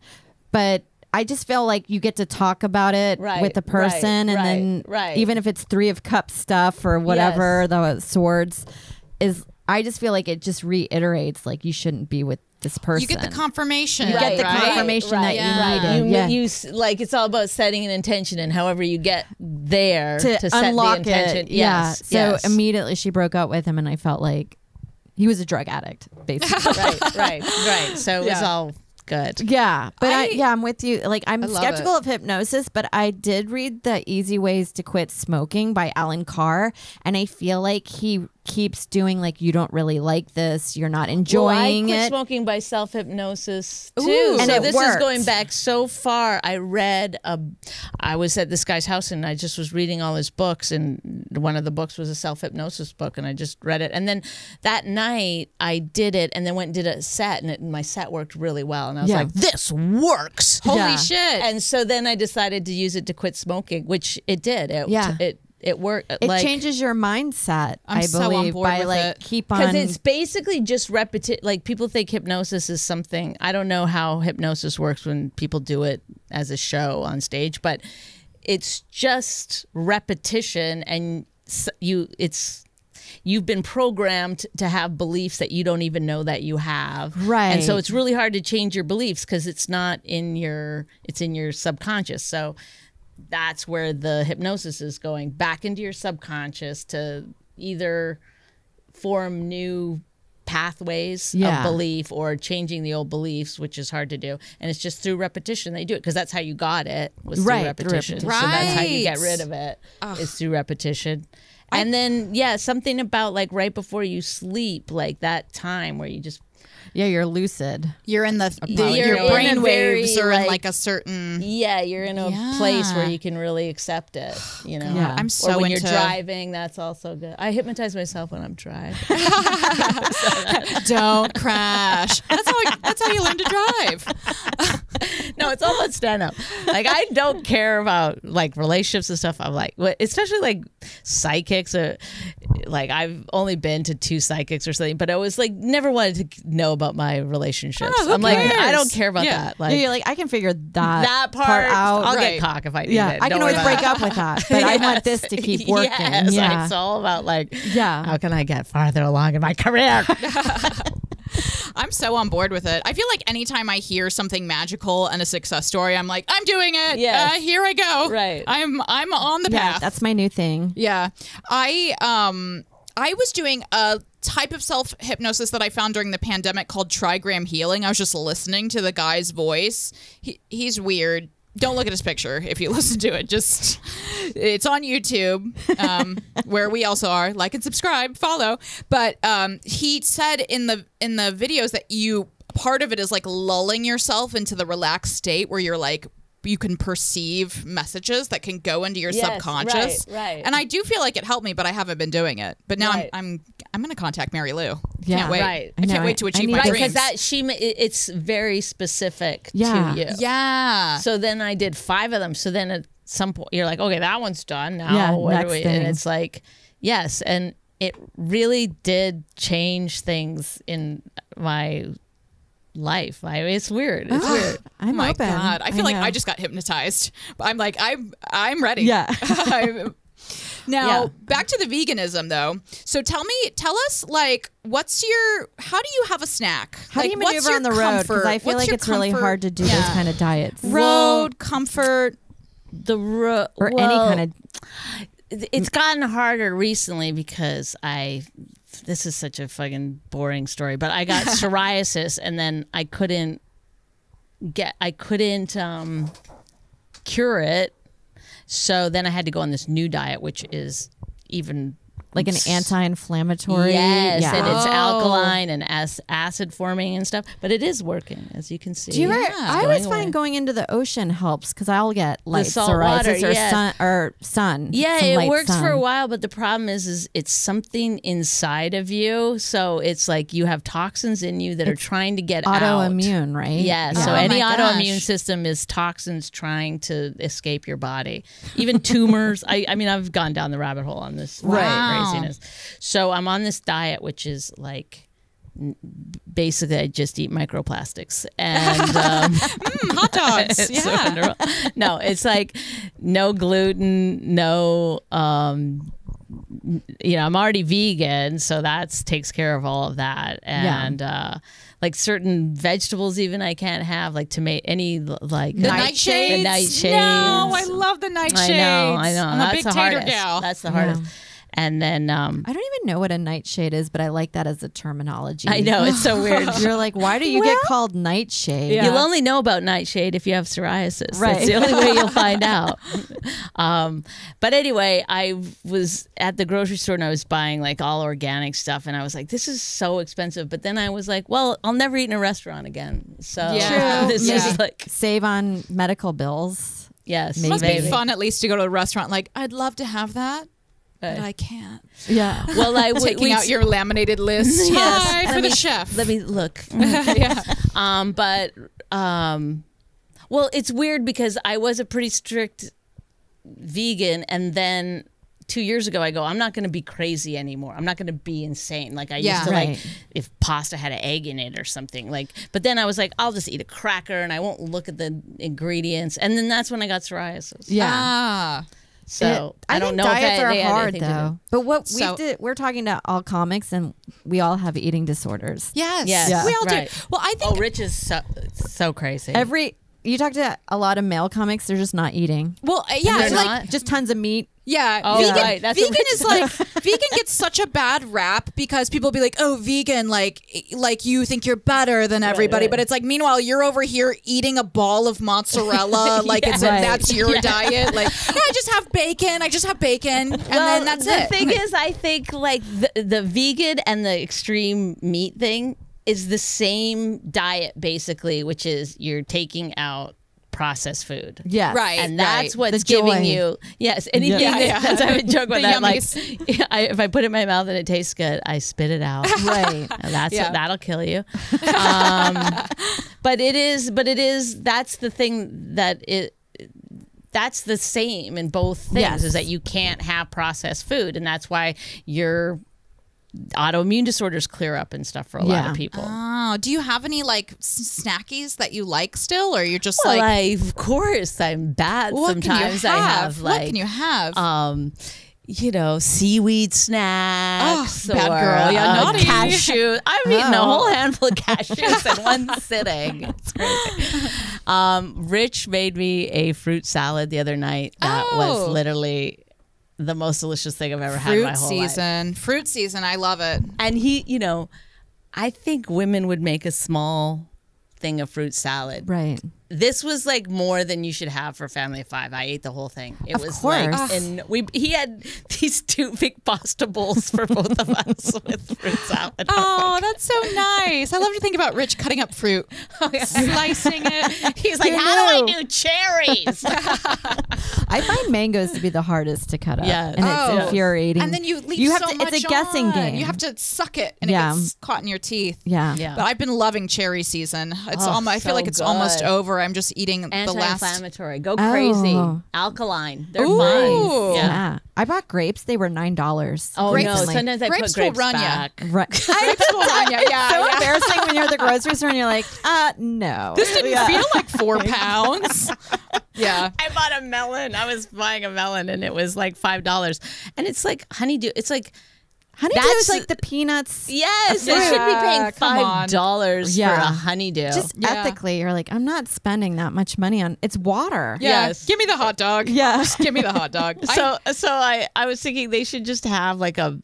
but I just feel like you get to talk about it right, with the person. Right, and right, then right. even if it's three of cups stuff or whatever, yes. the swords is, I just feel like it just reiterates like you shouldn't be with this person. You get the confirmation. You right, get the right, confirmation right, that yeah. you need it. You, yeah. you, like, it's all about setting an intention and however you get there to, to unlock set the intention. It. Yes, yeah. yes. So immediately she broke up with him, and I felt like he was a drug addict, basically. right, right, right. So it yeah. was all good. Yeah, but I, I, yeah, I'm with you. Like, I'm skeptical it. of hypnosis, but I did read The Easy Ways to Quit Smoking by Alan Carr, and I feel like he keeps doing like, you don't really like this, you're not enjoying well, I quit it. Smoking by self hypnosis too, Ooh, and so it this worked. is going back so far. I read a, I was at this guy's house and I just was reading all his books, and one of the books was a self hypnosis book, and I just read it. And then that night I did it, and then went and did a set, and it, my set worked really well, and I was yeah. like, this works, holy yeah. shit! And so then I decided to use it to quit smoking, which it did. It, yeah. It, It work. It like, changes your mindset. I'm I believe so on board by with like it. keep on because it's basically just repetition. Like, people think hypnosis is something. I don't know how hypnosis works when people do it as a show on stage, but it's just repetition, and you. It's you've been programmed to have beliefs that you don't even know that you have. Right. And so it's really hard to change your beliefs because it's not in your. It's in your subconscious. So. That's where the hypnosis is going back into your subconscious to either form new pathways yeah. of belief or changing the old beliefs, which is hard to do. And it's just through repetition that you do it, because that's how you got it, was right, through repetition. Through repetition. Right. So that's how you get rid of it, Ugh. is through repetition. And I, then, yeah, something about like right before you sleep, like that time where you just Yeah, you're lucid. You're in the, the your brain waves are like, in like a certain yeah. You're in a yeah. place where you can really accept it. You know, yeah. I'm so or when into you're driving. That's also good. I hypnotize myself when I'm driving. Don't crash. That's how. I, that's how you learn to drive. No, it's all about stand up. Like, I don't care about like relationships and stuff. I'm like, especially like psychics or like I've only been to two psychics or something, but I was like never wanted to know about my relationships. Oh, I'm cares? like, I don't care about yeah. that. Like, yeah, you're like, I can figure that that part, part out. I'll right. get cock if I need yeah, it. I don't can always break that. up with that, but yes. I want this to keep working. Yes. Yeah, it's all about like, yeah, how can I get farther along in my career? I'm so on board with it. I feel like anytime I hear something magical and a success story, I'm like, I'm doing it. Yeah, uh, here I go. Right. I'm I'm on the path. Yeah, that's my new thing. Yeah, I um I was doing a type of self-hypnosis that I found during the pandemic called trigram healing. I was just listening to the guy's voice. He, he's weird. Don't look at his picture if you listen to it. Just, it's on YouTube, um, where we also are. Like and subscribe, follow. But um, he said in the in the videos that you, part of it is like lulling yourself into the relaxed state where you're like, you can perceive messages that can go into your yes, subconscious. Right, right. And I do feel like it helped me, but I haven't been doing it. But now right. I'm, I'm, I'm going to contact Mary Lou. Yeah, can't wait. Right. I, I can't wait to achieve my right, dreams. Because that she, it's very specific yeah. to you. Yeah. So then I did five of them. So then at some point you're like, okay, that one's done. Now yeah, what next do we? Thing. And it's like, yes, and it really did change things in my life. I mean, it's weird. It's oh, weird. I'm my open. God, I feel I like I just got hypnotized. I'm like, I'm, I'm ready. Yeah. I'm, now yeah. back to the veganism though. So tell me, tell us like, what's your? How do you have a snack? How like, do you maneuver on the road? Because I feel what's like it's comfort? Really hard to do yeah. those kind of diets. Road comfort, the road, or well, any kind of. It's gotten harder recently because I. This is such a fucking boring story, but I got psoriasis and then I couldn't get, I couldn't um, cure it. So then I had to go on this new diet, which is even like an anti-inflammatory. Yes, yeah. and it's oh. alkaline and as acid forming and stuff, but it is working, as you can see. Do you yeah. I always find going into the ocean helps because I'll get light psoriasis water, or, yeah. sun, or sun. Yeah, it works sun. for a while, but the problem is, is it's something inside of you. So it's like you have toxins in you that it's are trying to get autoimmune, out. right? Yeah, yeah. so oh any autoimmune system is toxins trying to escape your body. Even tumors. I, I mean, I've gone down the rabbit hole on this. Right, right. So I'm on this diet, which is like basically I just eat microplastics and um, mm, hot dogs. It's yeah. so no, it's like no gluten, no. Um, you know, I'm already vegan, so that takes care of all of that. And yeah. uh, like certain vegetables, even I can't have like tomato. Any like the nightshades. Night the nightshades. No, I love the nightshades. I know, I know. I'm That's a big the tater hardest. Gal. That's the hardest. Yeah. And then um, I don't even know what a nightshade is, but I like that as a terminology. I know, it's so weird. You're like, why do you well, get called nightshade? Yeah. You'll only know about nightshade if you have psoriasis. Right. That's the only way you'll find out. Um, but anyway, I was at the grocery store and I was buying like all organic stuff. And I was like, this is so expensive. But then I was like, well, I'll never eat in a restaurant again. So yeah. this yeah. is like save on medical bills. Yes. Maybe. It must be fun at least to go to a restaurant. Like, I'd love to have that. But I can't. Yeah. Well, I taking out your laminated list. Yes. Hi, for me, the chef. Let me look. yeah. Um. But um. Well, it's weird because I was a pretty strict vegan, and then two years ago I go, I'm not going to be crazy anymore. I'm not going to be insane like I yeah, used to right. like if pasta had an egg in it or something. Like, but then I was like, I'll just eat a cracker and I won't look at the ingredients. And then that's when I got psoriasis. Yeah. Ah. So it, I, I don't think know diets if I, are hard though. But what so, we did, we're talking to all comics, and we all have eating disorders. Yes, yes. Yeah. we all right. do. Well, I think. Oh, Rich is so, so crazy. Every you talk to a lot of male comics, they're just not eating. Well, uh, yeah, it's not? like just tons of meat. Yeah, oh, vegan, right. That's vegan is like vegan gets such a bad rap because people be like, "Oh, vegan, like like you think you're better than everybody," right, right. but it's like, meanwhile, you're over here eating a ball of mozzarella, like yeah, it's right. a, that's your yeah. diet. Like, yeah, I just have bacon, I just have bacon, and well, then that's the it. The thing is, I think like the, the vegan and the extreme meat thing is the same diet basically, which is you're taking out processed food. Yeah. Right. And that's right. what's the giving joy. you. Yes. Anything yeah, yeah. that I would joke about that. Like, I, if I put it in my mouth and it tastes good, I spit it out. Right. That's yeah. what, that'll kill you. Um, but it is, but it is, that's the thing that it, that's the same in both things yes. is that you can't have processed food. And that's why you're, autoimmune disorders clear up and stuff for a yeah. lot of people. Oh, do you have any like s snackies that you like still, or you're just well, like? I, of course, I'm bad. What sometimes can you have? I have like what can you have? Um, you know, seaweed snacks. Oh, bad or, girl, yeah, uh, cashew. I've eaten oh. a whole handful of cashews in one sitting. It's crazy. Um, Rich made me a fruit salad the other night that oh. was literally. the most delicious thing I've ever had in my whole life. Fruit season. Fruit season. I love it. And he, you know, I think women would make a small thing of fruit salad. Right. This was like more than you should have for a family of five. I ate the whole thing. It of was course. like, and we he had these two big pasta bowls for both of us with fruit salad. Oh, that's so nice. I love to think about Rich cutting up fruit, oh, yeah. slicing it. He's like, you how know. do I do cherries? I find mangoes to be the hardest to cut up. Yeah. And oh. it's infuriating. And then you leave you have so to, much It's a guessing on. game. You have to suck it and yeah. it gets caught in your teeth. Yeah. yeah. But I've been loving cherry season. It's oh, almost, I feel so like it's good. almost over. I'm just eating the last. Anti-inflammatory. Go crazy. Oh. Alkaline. They're Ooh. mine. Yeah. yeah. I bought grapes. They were nine dollars. Oh, grapes. no. Sometimes I grapes put grapes run back. Right. Grapes will run you. Yeah, it's so yeah. embarrassing when you're at the grocery store and you're like, uh, no. This didn't yeah. feel like four pounds. yeah. I bought a melon. I was buying a melon and it was like five dollars. And it's like honeydew. It's like. Honeydew is like the peanuts. Yes, they should be paying five dollars yeah. for a honeydew. Just yeah. ethically, you're like, I'm not spending that much money on. It's water. Yeah. Yes, give me the hot dog. Yeah, just give me the hot dog. so, so I, I was thinking they should just have like a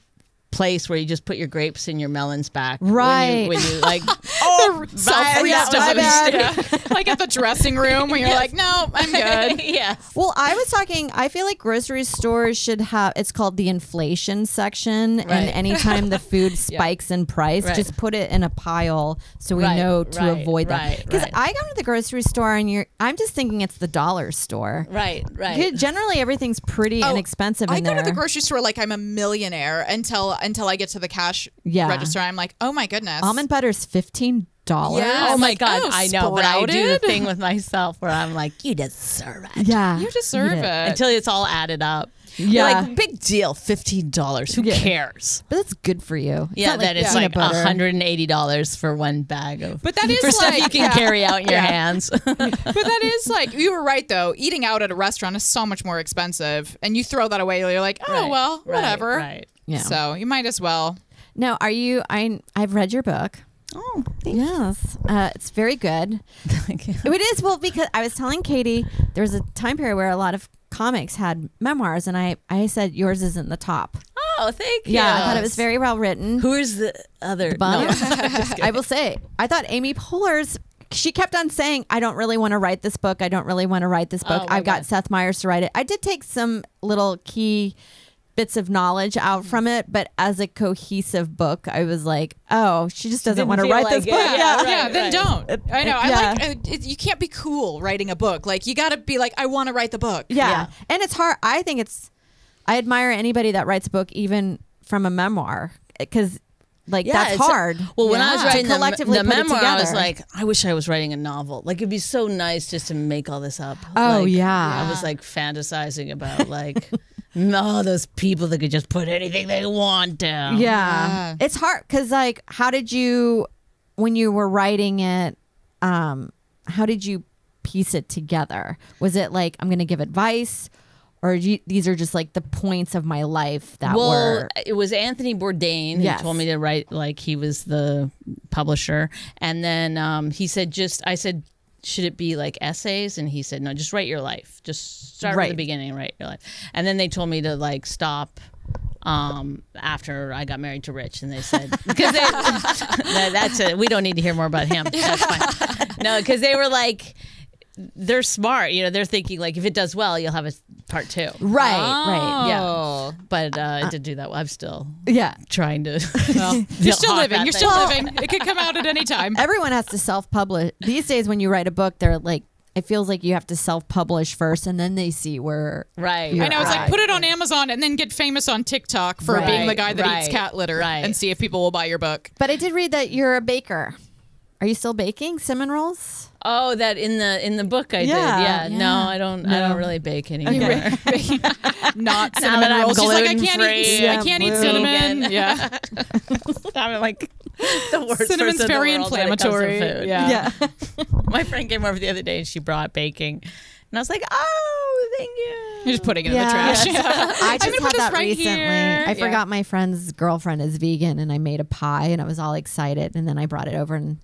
place where you just put your grapes and your melons back. Right. When you, when you like, oh, self-restoration. Like at the dressing room where you're yes. like, no, I'm good. yes. Well, I was talking, I feel like grocery stores should have, it's called the inflation section. Right. And anytime the food spikes yeah. in price, right. just put it in a pile so we right. know to right. avoid that. Because right. right. I go to the grocery store and you're, I'm just thinking it's the dollar store. Right, right. Generally, everything's pretty oh, inexpensive in I go there. to the grocery store like I'm a millionaire until Until I get to the cash yeah. register, I'm like, oh my goodness. Almond butter is fifteen dollars. Yes. Oh my like, God, oh, I know, but I do the thing with myself where I'm like, you deserve it. Yeah. You deserve yeah. it. Until it's all added up. Yeah. You're like, big deal, fifteen dollars. Who yeah. cares? But that's good for you. It's yeah, like, that it's yeah. like one hundred eighty dollars for one bag of but that is for stuff like, you can yeah. carry out in your yeah. hands. But that is like, you were right though, eating out at a restaurant is so much more expensive. And you throw that away, you're like, oh, right, well, right, whatever. Right. Yeah. So you might as well. Now, are you, I, I've read your book. Oh, thanks. Yes. Uh, it's very good. Thank you. It is. Well, because I was telling Katie, there was a time period where a lot of comics had memoirs, and I, I said yours is in the top. Oh, thank you. Yeah, I thought it was very well written. Who's the other? The no, I will say, I thought Amy Poehler's, she kept on saying, I don't really want to write this book. I don't really want to write this book. Oh, I've God. got Seth Meyers to write it. I did take some little key bits of knowledge out from it, but as a cohesive book, I was like, oh, she just doesn't want to write like this it. book. Yeah, yeah, right, yeah right. then don't. I know. I yeah. like. It, you can't be cool writing a book. Like you got to be like, I want to write the book. Yeah. yeah, and it's hard. I think it's. I admire anybody that writes a book, even from a memoir, because. Like yeah, that's hard. Well, when yeah. I was writing the, collectively the memoir, I was like, I wish I was writing a novel. Like it'd be so nice just to make all this up. Oh like, yeah. I was like fantasizing about like all those people that could just put anything they want down. Yeah, yeah. It's hard because like, how did you, when you were writing it, um, how did you piece it together? Was it like, I'm going to give advice? Or you, these are just like the points of my life that well, were... Well, it was Anthony Bourdain yes. who told me to write, like he was the publisher. And then um, he said just, I said, should it be like essays? And he said, no, just write your life. Just start right. from the beginning and write your life. And then they told me to like stop... Um, after I got married to Rich, and they said, because they, no, that's it. We don't need to hear more about him. That's fine. No, because they were like, they're smart. You know, they're thinking like, if it does well, you'll have a part two. Right, oh. right, yeah. But uh, uh, it didn't do that well. I'm still, yeah, trying to. Well, you're still living. You're still living. It could come out at any time. Everyone has to self-publish these days. When you write a book, they're like. It feels like you have to self-publish first, and then they see where. Right. I know. It's like put it on Amazon, and then get famous on TikTok for right, being the guy that right, eats cat litter, right. and see if people will buy your book. But I did read that you're a baker. Are you still baking cinnamon rolls? Oh, that in the in the book I yeah, did. Yeah. yeah. No, I don't. No. I don't really bake anymore. Okay. Not cinnamon now rolls. She's like, I can't free. eat. Yeah, I can't eat cinnamon. Vegan. Yeah. I'm like. The worst Cinnamon's very inflammatory. Food. Yeah. yeah. My friend came over the other day and she brought baking. And I was like, oh, thank you. You're just putting it yeah. in the trash. Yes. Yeah. I just had that right recently. Here. I forgot yeah. my friend's girlfriend is vegan and I made a pie and I was all excited. And then I brought it over and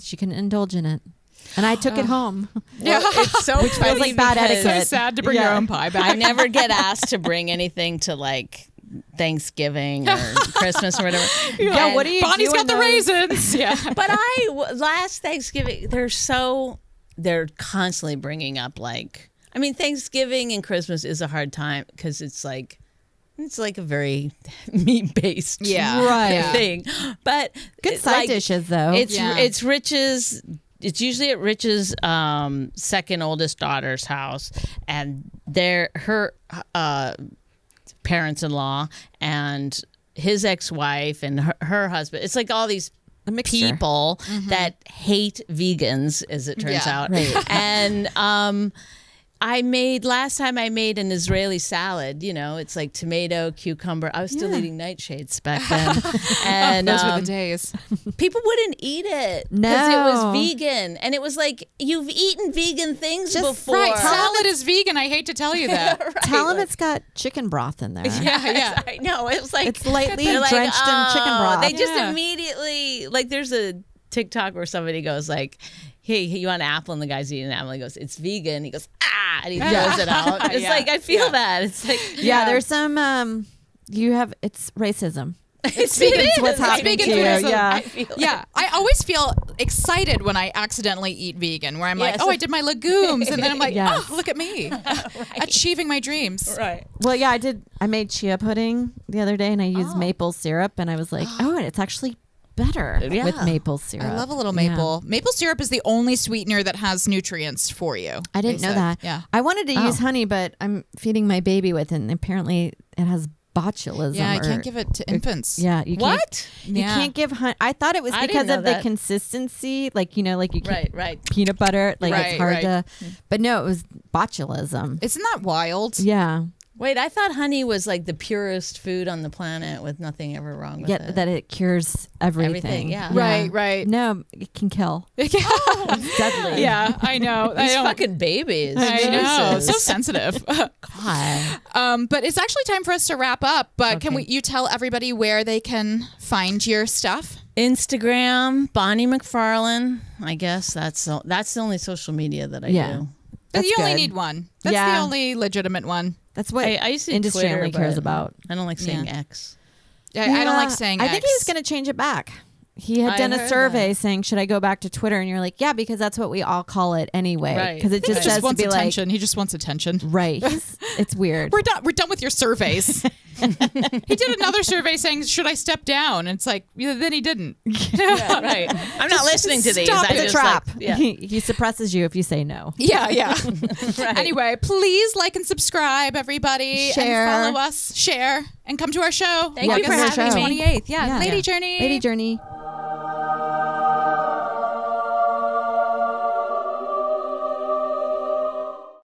she couldn't indulge in it. And I took oh. it home. Yeah, well, it's so which feels like bad etiquette. It's so sad to bring yeah. your own pie back. I never get asked to bring anything to like Thanksgiving or Christmas or whatever. Yeah, and what do you? Bonnie's got the those? raisins. Yeah, but I last Thanksgiving they're so they're constantly bringing up like I mean Thanksgiving and Christmas is a hard time because it's like. It's like a very meat-based yeah. right. thing, but good side like, dishes though. It's yeah. it's Rich's. It's usually at Rich's um, second oldest daughter's house, and their her uh, parents-in-law and his ex-wife and her, her husband. It's like all these. people mm-hmm. that hate vegans, as it turns yeah, out, right. and. Um, I made, last time I made an Israeli salad, you know, it's like tomato, cucumber. I was still yeah. eating nightshades back then. and, Those um, were the days. People wouldn't eat it because no. it was vegan. And it was like, you've eaten vegan things Just before. Right. Salad is vegan. I hate to tell you that. right. Tell them it's got chicken broth in there. Yeah, yeah. I know. It's like. It's lightly drenched like, oh, in chicken broth. They just yeah. immediately, like there's a TikTok where somebody goes like, hey, you want an apple? And the guy's eating an apple. He goes, it's vegan. He goes, ah, and he yeah. throws it out. It's yeah. like, I feel yeah. that. It's like, yeah, yeah, there's some, um, you have, it's racism. It's, it's vegan. It's what's happening to you. Yeah. I feel yeah. it. I always feel excited when I accidentally eat vegan, where I'm yes. like, oh, I did my legumes. And then I'm like, yes. oh, look at me. right. Achieving my dreams. Right. Well, yeah, I did. I made chia pudding the other day and I used oh. maple syrup and I was like, oh, and it's actually better yeah. with maple syrup. I love a little maple. Yeah. Maple syrup is the only sweetener that has nutrients for you. I didn't know said. that. Yeah. I wanted to oh. use honey, but I'm feeding my baby with it, and apparently it has botulism. Yeah, I or, can't give it to infants. Or, yeah. You what? Can't, you yeah. can't give honey. I thought it was I because of that. the consistency, like, you know, like you can't right, right. peanut butter, like right, it's hard right. to, but no, it was botulism. Isn't that wild? Yeah. Wait, I thought honey was like the purest food on the planet with nothing ever wrong with yeah, it. That it cures everything. Everything, yeah. Right, yeah. right. No, it can kill. It can. Oh. Deadly. Yeah, I know. These I fucking babies. I Jesus. know. So sensitive. God. Um, but it's actually time for us to wrap up. But okay. can we? You tell everybody where they can find your stuff? Instagram, Bonnie McFarlane. I guess that's the, that's the only social media that I yeah. do. That's you good. only need one. That's yeah. the only legitimate one. That's what I, I used to industry Twitter, only cares about. I don't like saying yeah. X. I, yeah, I don't like saying I X. I think he's going to change it back. He had I done a survey that. saying, should I go back to Twitter? And you're like, yeah, because that's what we all call it anyway. Because right. it just says to be attention. like. He just wants attention. Right. It's weird. We're done. We're done with your surveys. He did another survey saying, should I step down? And it's like, yeah, then he didn't. Yeah, right. I'm not listening to these. Stop I the just trap. Like, yeah. he, he suppresses you if you say no. Yeah, yeah. right. Anyway, please like and subscribe, everybody. Share. And follow us. Share. And come to our show. Thank August you for having me. twenty-eighth. Yeah. yeah. Lady yeah. Journey. Lady Journey.